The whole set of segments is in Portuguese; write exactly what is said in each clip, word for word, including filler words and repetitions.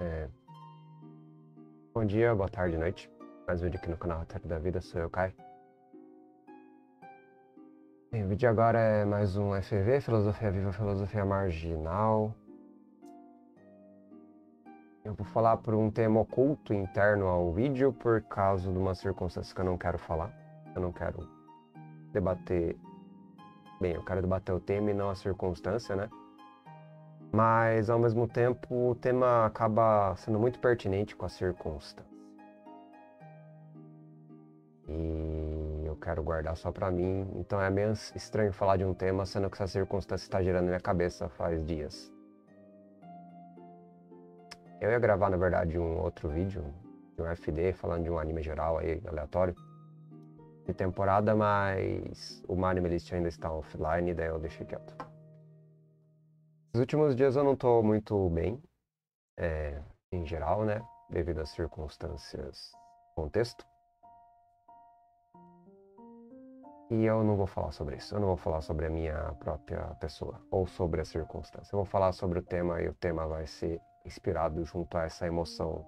É... Bom dia, boa tarde, noite. Mais um vídeo aqui no canal Roteiro da Vida, sou eu, Kai. Bem, o vídeo agora é mais um F V, Filosofia Viva, Filosofia Marginal. Eu vou falar por um tema oculto interno ao vídeo por causa de uma circunstância que eu não quero falar. Eu não quero debater... Bem, eu quero debater o tema e não a circunstância, né? Mas, ao mesmo tempo, o tema acaba sendo muito pertinente com a circunstância. E eu quero guardar só pra mim. Então é meio estranho falar de um tema, sendo que essa circunstância está girando na minha cabeça faz dias. Eu ia gravar, na verdade, um outro vídeo, de um F D, falando de um anime geral aí, aleatório, de temporada, mas o Animelist ainda está offline, daí eu deixei quieto. Nos últimos dias eu não estou muito bem, é, em geral, né, devido às circunstâncias, contexto. E eu não vou falar sobre isso, eu não vou falar sobre a minha própria pessoa, ou sobre a circunstância. Eu vou falar sobre o tema e o tema vai ser inspirado junto a essa emoção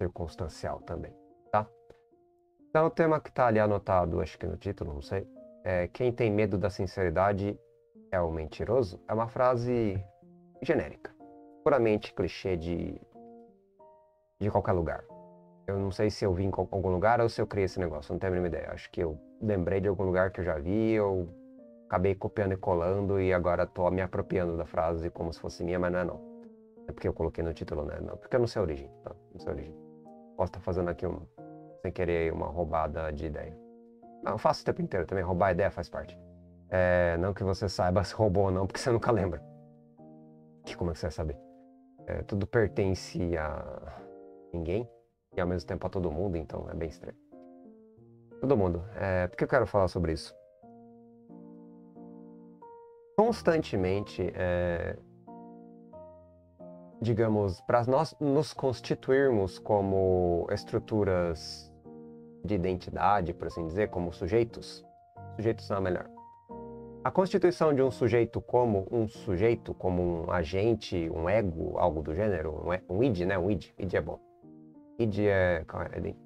circunstancial também, tá? Então o tema que está ali anotado, acho que no título, não sei, é "Quem tem medo da sinceridade é o mentiroso", é uma frase genérica, puramente clichê de, de qualquer lugar. Eu não sei se eu vi em algum lugar ou se eu criei esse negócio, não tenho a mínima ideia. Acho que eu lembrei de algum lugar que eu já vi, eu acabei copiando e colando e agora tô me apropriando da frase como se fosse minha, mas não é não. É porque eu coloquei no título, né? Não, porque eu não sei a origem, tá? Não sei a origem. Posso estar fazendo aqui, um, sem querer, uma roubada de ideia. Não, eu faço o tempo inteiro também, roubar ideia faz parte. É, não que você saiba se roubou ou não, porque você nunca lembra. Que como é que você vai saber? É, tudo pertence a ninguém e ao mesmo tempo a todo mundo, então é bem estranho. Todo mundo. É, por que eu quero falar sobre isso? Constantemente, é, digamos, para nós nos constituirmos como estruturas de identidade, por assim dizer, como sujeitos, sujeitos não é melhor. A constituição de um sujeito como um sujeito, como um agente, um ego, algo do gênero, um id, né? Um id. Id é bom. Id é...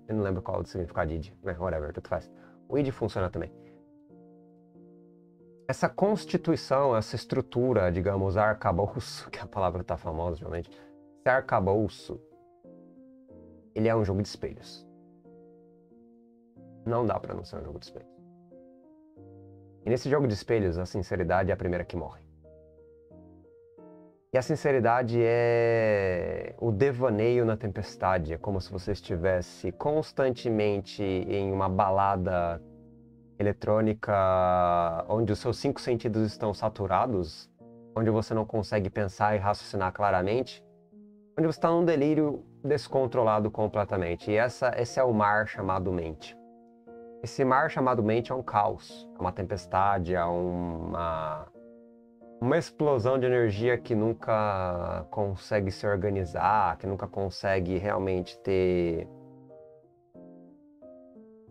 Eu não lembro qual é o significado de id, né? Whatever, tudo faz. O id funciona também. Essa constituição, essa estrutura, digamos, arcabouço, que a palavra tá famosa, realmente. Esse arcabouço, ele é um jogo de espelhos. Não dá pra não ser um jogo de espelhos. E nesse jogo de espelhos, a sinceridade é a primeira que morre. E a sinceridade é o devaneio na tempestade. É como se você estivesse constantemente em uma balada eletrônica onde os seus cinco sentidos estão saturados, onde você não consegue pensar e raciocinar claramente, onde você está num delírio descontrolado completamente. E essa, esse é o mar chamado mente. Esse mar chamado mente é um caos, é uma tempestade, é uma, uma explosão de energia que nunca consegue se organizar, que nunca consegue realmente ter,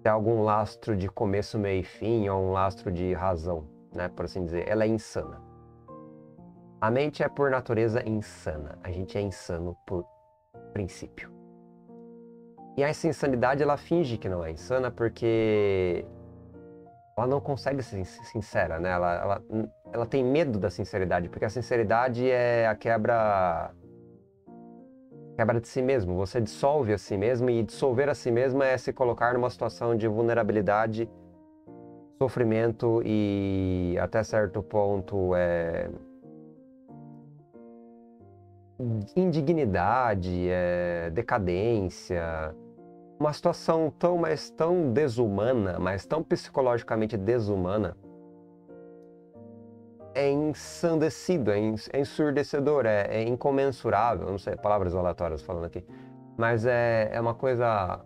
ter algum lastro de começo, meio e fim, ou um lastro de razão, né? Por assim dizer. Ela é insana. A mente é, por natureza, insana. A gente é insano por princípio. E essa insanidade, ela finge que não é insana porque ela não consegue ser sincera, né? Ela, ela, ela tem medo da sinceridade, porque a sinceridade é a quebra, quebra de si mesmo. Você dissolve a si mesmo e dissolver a si mesmo é se colocar numa situação de vulnerabilidade, sofrimento e, até certo ponto, é... indignidade, é... decadência. Uma situação tão, mas tão desumana, mas tão psicologicamente desumana, é ensandecido, é ensurdecedor, é, é incomensurável, não sei, palavras aleatórias falando aqui, mas é, é uma coisa...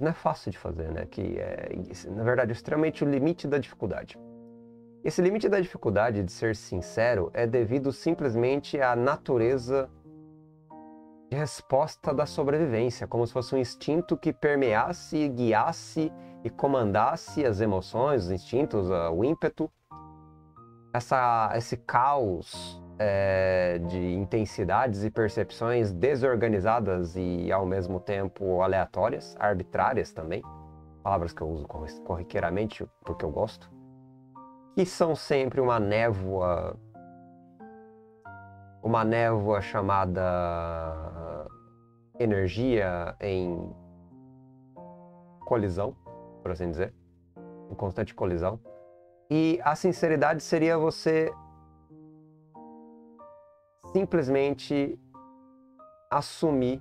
não é fácil de fazer, né? Que é, na verdade, extremamente o limite da dificuldade. Esse limite da dificuldade de ser sincero é devido simplesmente à natureza de resposta da sobrevivência, como se fosse um instinto que permeasse, guiasse e comandasse as emoções, os instintos, o ímpeto. Essa, esse caos, é, de intensidades e percepções desorganizadas e, ao mesmo tempo, aleatórias, arbitrárias também, palavras que eu uso corriqueiramente porque eu gosto, que são sempre uma névoa, uma névoa chamada energia em colisão, por assim dizer, em constante colisão. E a sinceridade seria você simplesmente assumir,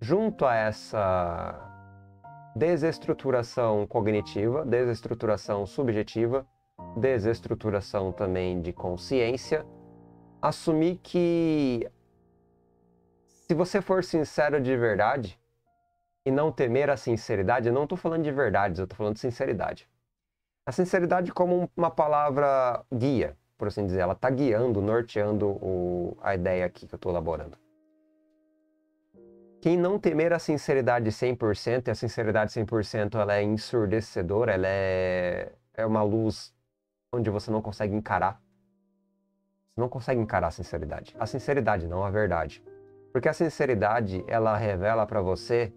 junto a essa desestruturação cognitiva, desestruturação subjetiva, desestruturação também de consciência, assumir que se você for sincero de verdade e não temer a sinceridade, eu não estou falando de verdades, eu estou falando de sinceridade. A sinceridade como uma palavra guia, por assim dizer. Ela está guiando, norteando o, a ideia aqui que eu estou elaborando. Quem não temer a sinceridade cem por cento, e a sinceridade cem por cento ela é ensurdecedora, ela é, é uma luz onde você não consegue encarar. Você não consegue encarar a sinceridade. A sinceridade, não a verdade. Porque a sinceridade, ela revela para você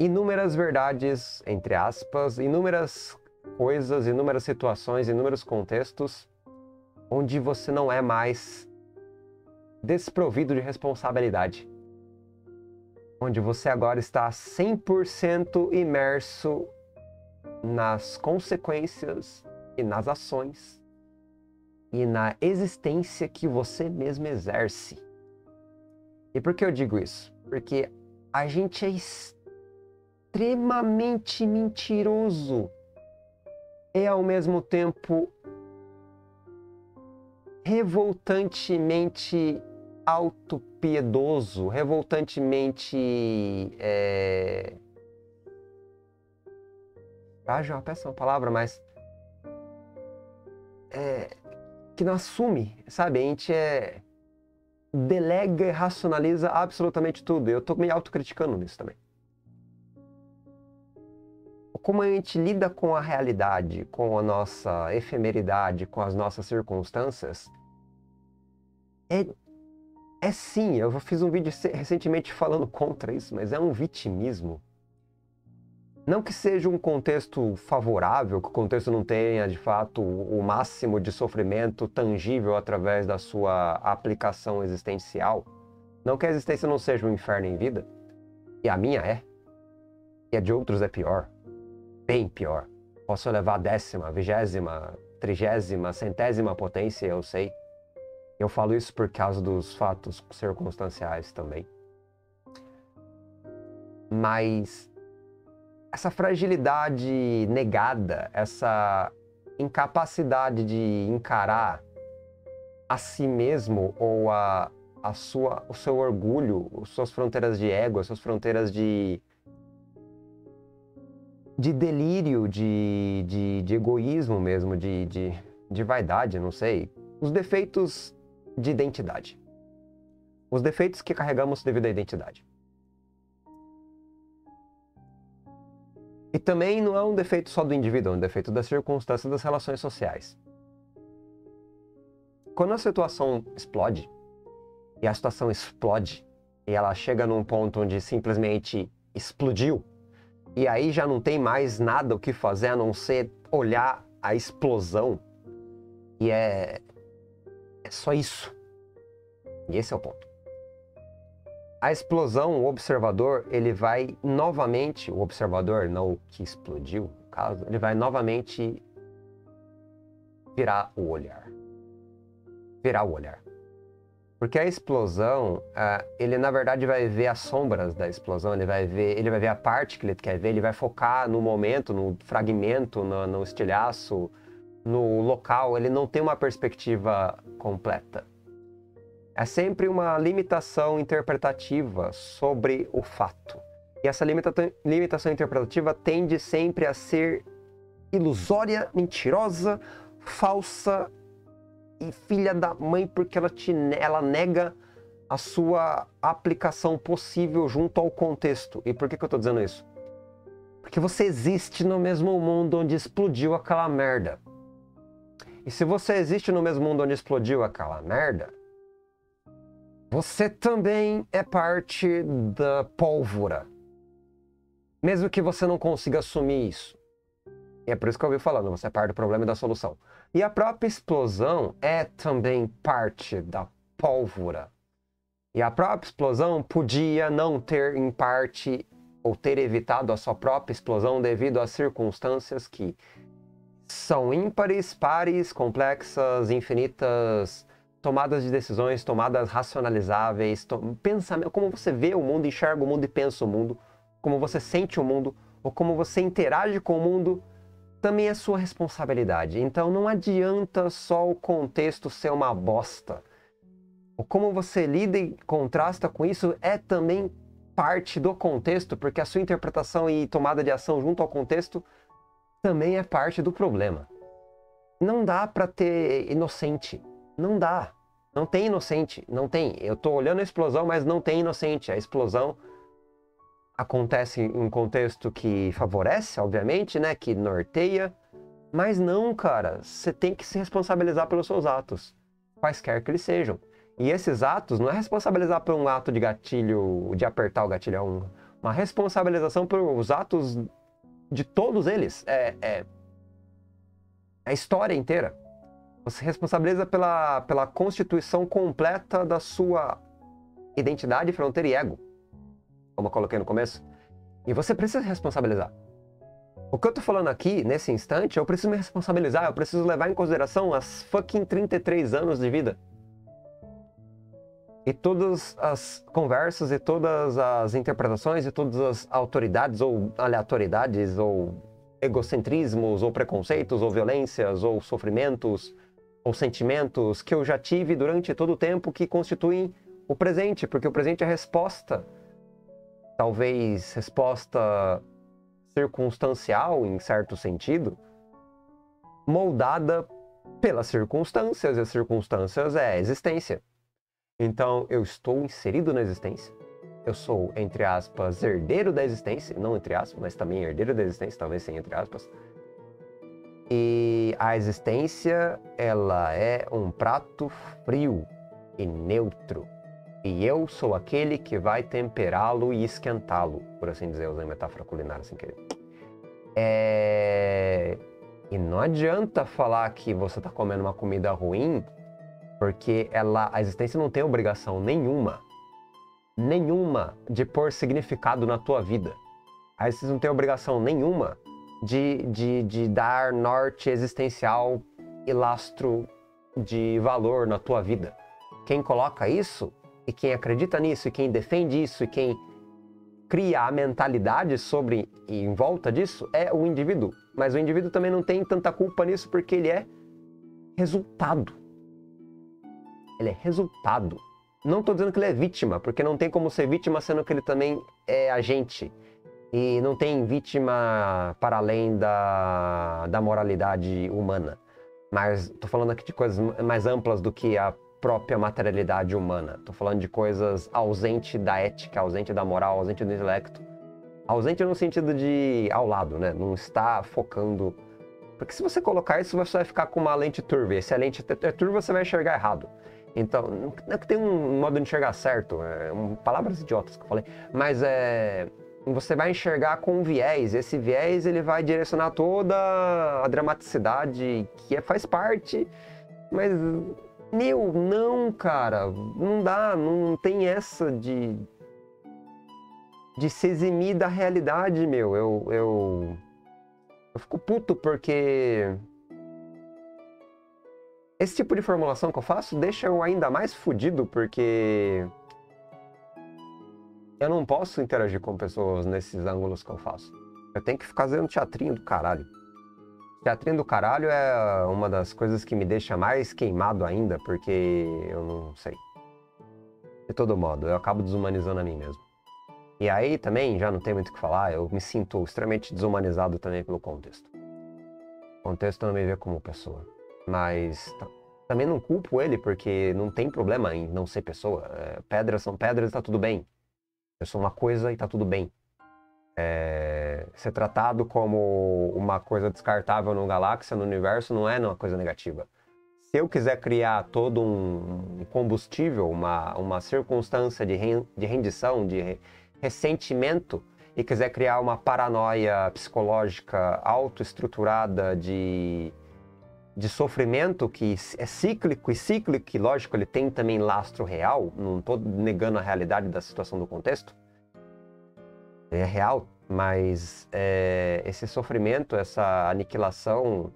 inúmeras verdades, entre aspas, inúmeras coisas, inúmeras situações, inúmeros contextos onde você não é mais desprovido de responsabilidade. Onde você agora está cem por cento imerso nas consequências e nas ações e na existência que você mesmo exerce. E por que eu digo isso? Porque a gente é extremamente mentiroso e, ao mesmo tempo, revoltantemente autopiedoso, revoltantemente... É... Ah, já peço uma palavra, mas... É... Que não assume, sabe? A gente é... delega e racionaliza absolutamente tudo. Eu tô me autocriticando nisso também. Como a gente lida com a realidade, com a nossa efemeridade, com as nossas circunstâncias, é, é sim, eu fiz um vídeo recentemente falando contra isso, mas é um vitimismo. Não que seja um contexto favorável, que o contexto não tenha, de fato, o máximo de sofrimento tangível através da sua aplicação existencial. Não que a existência não seja um inferno em vida, e a minha é, e a de outros é pior. Bem pior. Posso levar a décima, vigésima, trigésima, centésima potência, eu sei. Eu falo isso por causa dos fatos circunstanciais também. Mas essa fragilidade negada, essa incapacidade de encarar a si mesmo ou a, a sua, o seu orgulho, as suas fronteiras de ego, as suas fronteiras de... de delírio, de, de, de egoísmo mesmo, de, de, de vaidade, não sei. Os defeitos de identidade. Os defeitos que carregamos devido à identidade. E também não é um defeito só do indivíduo, é um defeito das circunstâncias das relações sociais. Quando a situação explode, e a situação explode, e ela chega num ponto onde simplesmente explodiu, e aí já não tem mais nada o que fazer a não ser olhar a explosão. E é... é só isso. E esse é o ponto. A explosão, o observador, ele vai novamente... O observador, não o que explodiu, no caso, ele vai novamente virar o olhar. Virar o olhar. Porque a explosão, ele na verdade vai ver as sombras da explosão, ele vai ver, ele vai ver a parte que ele quer ver, ele vai focar no momento, no fragmento, no, no estilhaço, no local, ele não tem uma perspectiva completa. É sempre uma limitação interpretativa sobre o fato. E essa limitação, limitação interpretativa tende sempre a ser ilusória, mentirosa, falsa, e filha da mãe, porque ela, te, ela nega a sua aplicação possível junto ao contexto. E por que, que eu tô dizendo isso? Porque você existe no mesmo mundo onde explodiu aquela merda. E se você existe no mesmo mundo onde explodiu aquela merda, você também é parte da pólvora. Mesmo que você não consiga assumir isso. E é por isso que eu ouvi falando, você é parte do problema e da solução. E a própria explosão é também parte da pólvora. E a própria explosão podia não ter, em parte, ou ter evitado a sua própria explosão devido a circunstâncias que são ímpares, pares, complexas, infinitas, tomadas de decisões, tomadas racionalizáveis, to... pensamento, como você vê o mundo, enxerga o mundo e pensa o mundo, como você sente o mundo, ou como você interage com o mundo, também é sua responsabilidade. Então não adianta só o contexto ser uma bosta. Ou como você lida e contrasta com isso é também parte do contexto, porque a sua interpretação e tomada de ação junto ao contexto também é parte do problema. Não dá pra ter inocente. Não dá. Não tem inocente. Não tem. Eu tô olhando a explosão, mas não tem inocente. A explosão acontece em um contexto que favorece, obviamente, né? Que norteia. Mas não, cara. Você tem que se responsabilizar pelos seus atos. Quaisquer que eles sejam. E esses atos não é responsabilizar por um ato de gatilho, de apertar o gatilho. É um, uma responsabilização pelos atos de todos eles, é, é a história inteira. Você se responsabiliza pela, pela constituição completa da sua identidade, fronteira e ego, como eu coloquei no começo. E você precisa se responsabilizar. O que eu tô falando aqui, nesse instante, eu preciso me responsabilizar, eu preciso levar em consideração as fucking trinta e três anos de vida. E todas as conversas, e todas as interpretações, e todas as autoridades, ou aleatoriedades, ou egocentrismos, ou preconceitos, ou violências, ou sofrimentos, ou sentimentos que eu já tive durante todo o tempo que constituem o presente, porque o presente é resposta, talvez resposta circunstancial, em certo sentido, moldada pelas circunstâncias, e as circunstâncias é a existência. Então, eu estou inserido na existência. Eu sou, entre aspas, herdeiro da existência. Não entre aspas, mas também herdeiro da existência, talvez sem entre aspas. E a existência, ela é um prato frio e neutro. E eu sou aquele que vai temperá-lo e esquentá-lo, por assim dizer, usando metáfora culinária sem querer. É... E não adianta falar que você está comendo uma comida ruim, porque ela, a existência não tem obrigação nenhuma, nenhuma de pôr significado na tua vida. A existência não tem obrigação nenhuma de, de, de dar norte existencial e lastro de valor na tua vida. Quem coloca isso, e quem acredita nisso, e quem defende isso, e quem cria a mentalidade sobre e em volta disso, é o indivíduo. Mas o indivíduo também não tem tanta culpa nisso, porque ele é resultado. Ele é resultado. Não estou dizendo que ele é vítima, porque não tem como ser vítima sendo que ele também é agente. E não tem vítima para além da, da moralidade humana. Mas estou falando aqui de coisas mais amplas do que a própria materialidade humana. Estou falando de coisas ausente da ética, ausente da moral, ausente do intelecto. Ausente no sentido de ao lado, né? Não está focando... Porque se você colocar isso, você vai ficar com uma lente turva. E se a lente é turva, você vai enxergar errado. Então, não é que tem um modo de enxergar certo, é um, palavras idiotas que eu falei, mas é, você vai enxergar com um viés, esse viés ele vai direcionar toda a dramaticidade que é, faz parte, mas, meu, não, cara, não dá, não tem essa de, de se eximir da realidade, meu, eu, eu, eu fico puto porque... Esse tipo de formulação que eu faço deixa eu ainda mais fudido, porque eu não posso interagir com pessoas nesses ângulos que eu faço. Eu tenho que ficar fazendo teatrinho do caralho. Teatrinho do caralho é uma das coisas que me deixa mais queimado ainda, porque eu não sei. De todo modo, eu acabo desumanizando a mim mesmo. E aí também, já não tem muito o que falar, eu me sinto extremamente desumanizado também pelo contexto. O contexto não me vê como pessoa. Mas também não culpo ele, porque não tem problema em não ser pessoa. É, pedras são pedras e tá tudo bem. Eu sou uma coisa e tá tudo bem. é, ser tratado como uma coisa descartável na galáxia, no universo, não é uma coisa negativa. Se eu quiser criar todo um combustível, uma, uma circunstância de, re, de rendição, de re, ressentimento, e quiser criar uma paranoia psicológica autoestruturada de, de sofrimento que é cíclico, e cíclico, e lógico, ele tem também lastro real, não estou negando a realidade da situação do contexto, é real, mas é, esse sofrimento, essa aniquilação,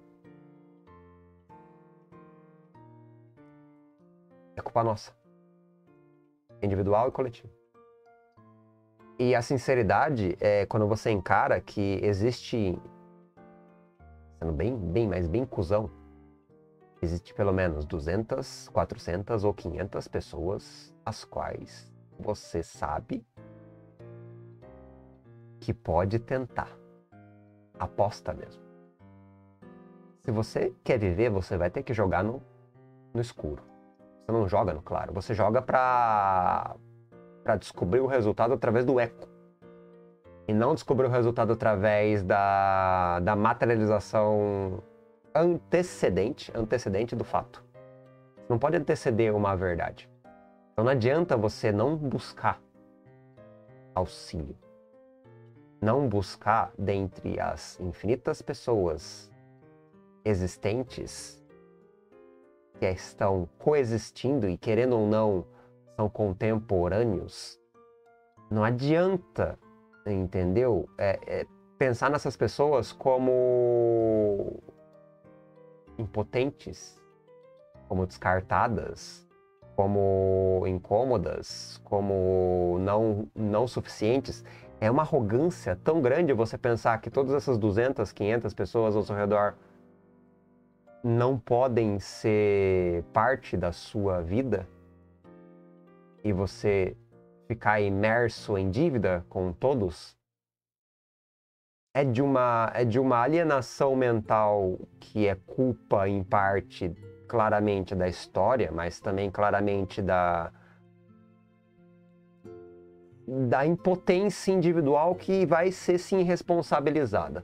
é culpa nossa, individual e coletiva. E a sinceridade é quando você encara que existe, sendo bem, bem, mas bem cuzão, existe pelo menos duzentas, quatrocentas ou quinhentas pessoas as quais você sabe que pode tentar. Aposta mesmo. Se você quer viver, você vai ter que jogar no, no escuro. Você não joga no claro, você joga pra... para descobrir o resultado através do eco. E não descobrir o resultado através da, da materialização antecedente, antecedente do fato. Você não pode anteceder uma verdade. Então não adianta você não buscar auxílio. Não buscar, dentre as infinitas pessoas existentes que estão coexistindo e, querendo ou não, são contemporâneos, não adianta, entendeu? É, é pensar nessas pessoas como impotentes, como descartadas, como incômodas, como não, não suficientes. É uma arrogância tão grande você pensar que todas essas duzentas, quinhentas pessoas ao seu redor não podem ser parte da sua vida, e você ficar imerso em dívida com todos, é de uma, é de uma alienação mental que é culpa, em parte, claramente da história, mas também claramente da, da impotência individual que vai ser, sim, responsabilizada.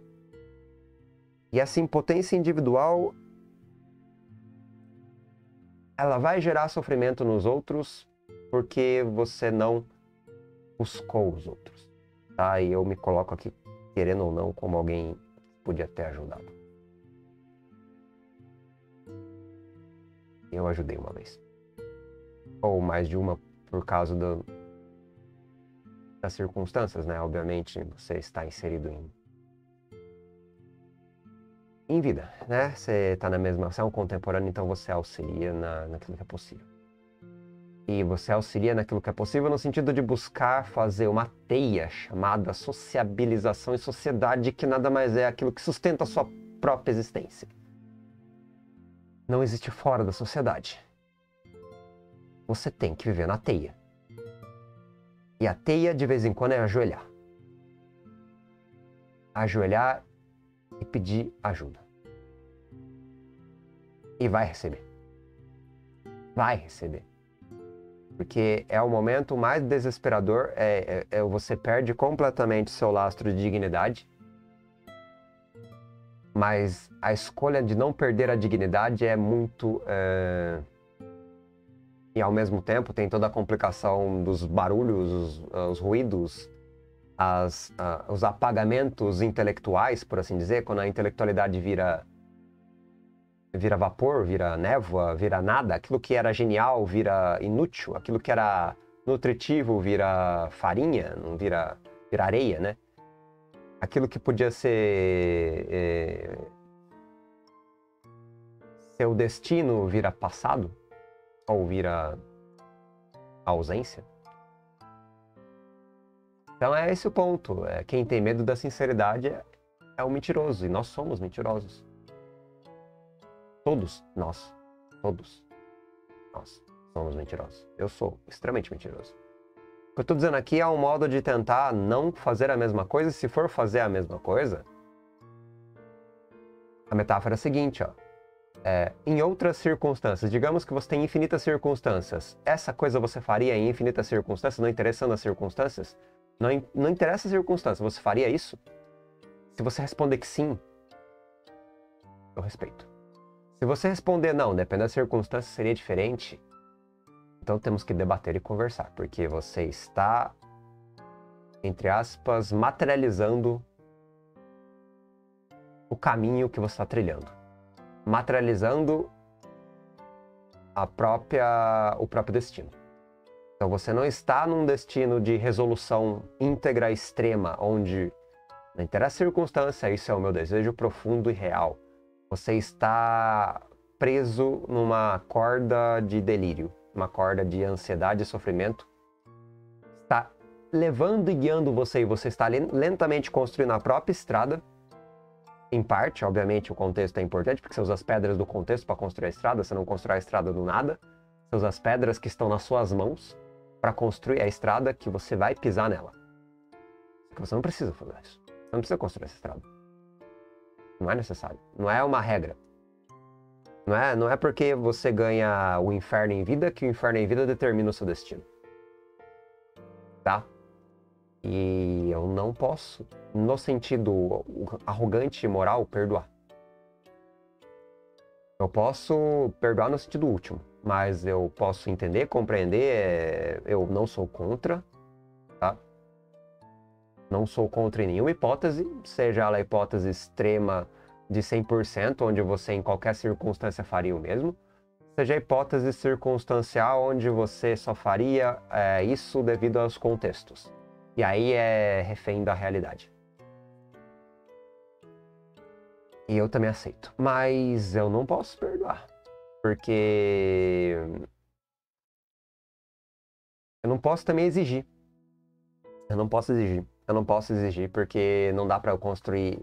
E essa impotência individual, ela vai gerar sofrimento nos outros, porque você não buscou os outros, tá? E eu me coloco aqui, querendo ou não, como alguém que podia ter ajudado. Eu ajudei uma vez. Ou mais de uma, por causa do, das circunstâncias, né? Obviamente, você está inserido em, em vida, né? Você está na mesma ação contemporânea, então você auxilia na, naquilo que é possível. E você auxilia naquilo que é possível no sentido de buscar fazer uma teia chamada sociabilização e sociedade, que nada mais é aquilo que sustenta a sua própria existência. Não existe fora da sociedade. Você tem que viver na teia. E a teia, de vez em quando, é ajoelhar. Ajoelhar e pedir ajuda. E vai receber. Vai receber. Porque é o momento mais desesperador, é, é, é você perde completamente seu lastro de dignidade. Mas a escolha de não perder a dignidade é muito... É... E ao mesmo tempo tem toda a complicação dos barulhos, os, os ruídos, as, uh, os apagamentos intelectuais, por assim dizer, quando a intelectualidade vira... vira vapor, vira névoa, vira nada. Aquilo que era genial vira inútil. Aquilo que era nutritivo vira farinha, não vira, vira areia, né? Aquilo que podia ser... É, seu destino vira passado, ou vira ausência. Então é esse o ponto. É, quem tem medo da sinceridade é, é o mentiroso, e nós somos mentirosos. Todos nós, todos nós somos mentirosos. Eu sou extremamente mentiroso. O que eu estou dizendo aqui é um modo de tentar não fazer a mesma coisa. Se for fazer a mesma coisa, a metáfora é a seguinte, ó. É, em outras circunstâncias, digamos que você tem infinitas circunstâncias. Essa coisa você faria em infinitas circunstâncias, não interessando as circunstâncias? Não, não interessa a circunstância, você faria isso? Se você responder que sim, eu respeito. Se você responder não, dependendo da circunstância, seria diferente, então temos que debater e conversar, porque você está, entre aspas, materializando o caminho que você está trilhando. Materializando a própria, o próprio destino. Então você não está num destino de resolução íntegra extrema, onde não interessa a circunstância, isso é o meu desejo profundo e real. Você está preso numa corda de delírio, uma corda de ansiedade e sofrimento. Está levando e guiando você e você está lentamente construindo a própria estrada. Em parte, obviamente, o contexto é importante, porque você usa as pedras do contexto para construir a estrada, você não constrói a estrada do nada. Você usa as pedras que estão nas suas mãos para construir a estrada que você vai pisar nela. Você não precisa fazer isso. Você não precisa construir essa estrada. Não é necessário. Não é uma regra. Não é, não é porque você ganha o inferno em vida que o inferno em vida determina o seu destino. Tá? E eu não posso, no sentido arrogante e moral, perdoar. Eu posso perdoar no sentido último, mas eu posso entender, compreender, eu não sou contra, tá? Não sou contra em nenhuma hipótese, seja ela a hipótese extrema de cem por cento, onde você em qualquer circunstância faria o mesmo, seja a hipótese circunstancial onde você só faria é, isso devido aos contextos. E aí é refém da realidade. E eu também aceito. Mas eu não posso perdoar. Porque... eu não posso também exigir. Eu não posso exigir. Eu não posso exigir porque não dá pra eu construir...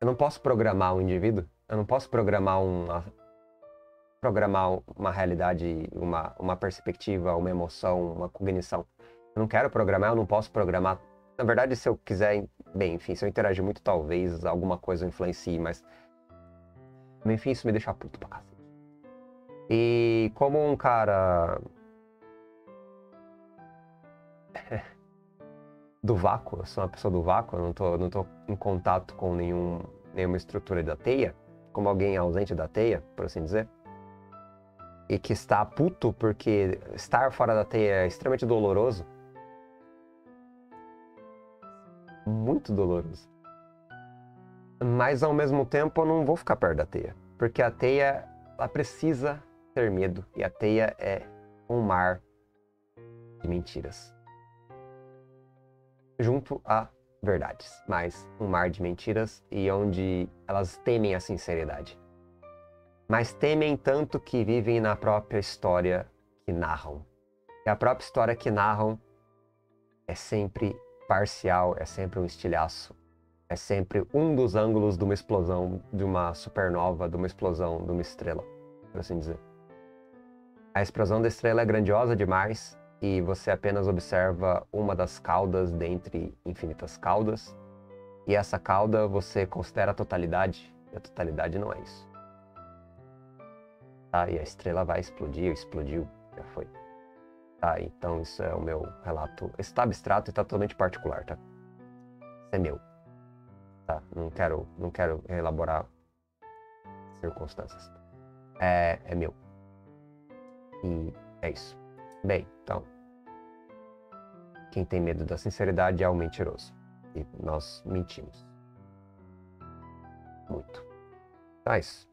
Eu não posso programar um indivíduo. Eu não posso programar uma... Programar uma realidade, uma, uma perspectiva, uma emoção, uma cognição. Eu não quero programar, eu não posso programar. Na verdade, se eu quiser... Bem, enfim, se eu interagir muito, talvez alguma coisa influencie, mas... Enfim, isso me deixa puto pra cacete. E como um cara... do vácuo, eu sou uma pessoa do vácuo, eu não tô, não tô em contato com nenhum, nenhuma estrutura da teia, como alguém ausente da teia, por assim dizer. E que está puto porque estar fora da teia é extremamente doloroso. Muito doloroso. Mas ao mesmo tempo eu não vou ficar perto da teia. Porque a teia, ela precisa ter medo. E a teia é um mar de mentiras. Junto a verdades. Mas um mar de mentiras e onde elas temem a sinceridade. Mas temem tanto que vivem na própria história que narram. E a própria história que narram é sempre parcial, é sempre um estilhaço, é sempre um dos ângulos de uma explosão, de uma supernova, de uma explosão, de uma estrela, por assim dizer. A explosão da estrela é grandiosa demais e você apenas observa uma das caudas dentre infinitas caudas, e essa cauda você considera a totalidade, e a totalidade não é isso. Tá? E a estrela vai explodir, explodiu, já foi. Tá, então isso é o meu relato. Está abstrato e está totalmente particular, tá? Isso é meu. Tá, não quero, não quero elaborar circunstâncias. É, é meu. E é isso. Bem, então... Quem tem medo da sinceridade é o mentiroso. E nós mentimos. Muito. Então é isso.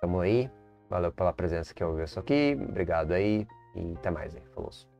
Tamo aí. Valeu pela presença que ouviu isso aqui. Obrigado aí. E até mais, hein? Falou.